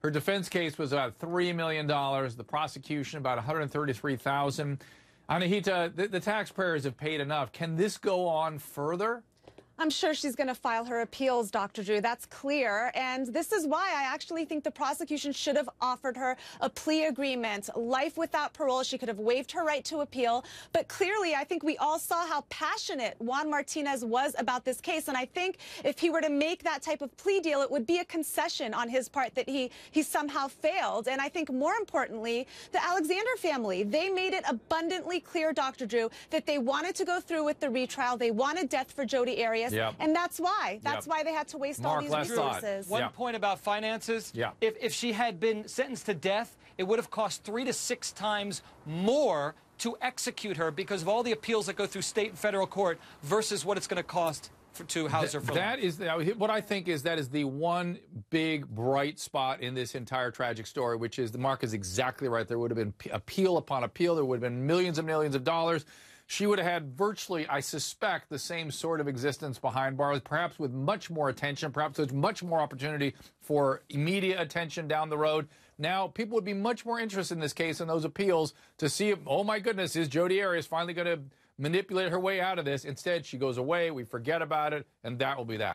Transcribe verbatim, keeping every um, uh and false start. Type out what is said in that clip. Her defense case was about three million dollars. The prosecution, about one hundred thirty-three thousand dollars. Anahita, the, the taxpayers have paid enough. Can this go on further? I'm sure she's going to file her appeals, Doctor Drew. That's clear. And this is why I actually think the prosecution should have offered her a plea agreement, life without parole. She could have waived her right to appeal. But clearly, I think we all saw how passionate Juan Martinez was about this case. And I think if he were to make that type of plea deal, it would be a concession on his part that he, he somehow failed. And I think more importantly, the Alexander family, they made it abundantly clear, Doctor Drew, that they wanted to go through with the retrial. They wanted death for Jodi Arias. Yep. And that's why. That's yep. why they had to waste Mark, all these resources. Thought. One yeah. point about finances. Yeah. If, if she had been sentenced to death, it would have cost three to six times more to execute her because of all the appeals that go through state and federal court versus what it's going to cost for, to house Th her for that life. Is what I think is that is the one big bright spot in this entire tragic story, which is the Mark is exactly right. There would have been appeal upon appeal. There would have been millions and millions of dollars. She would have had virtually, I suspect, the same sort of existence behind bars, perhaps with much more attention, perhaps with much more opportunity for immediate attention down the road. Now, people would be much more interested in this case and those appeals to see if, oh my goodness, is Jodi Arias finally going to manipulate her way out of this? Instead, she goes away, we forget about it, and that will be that.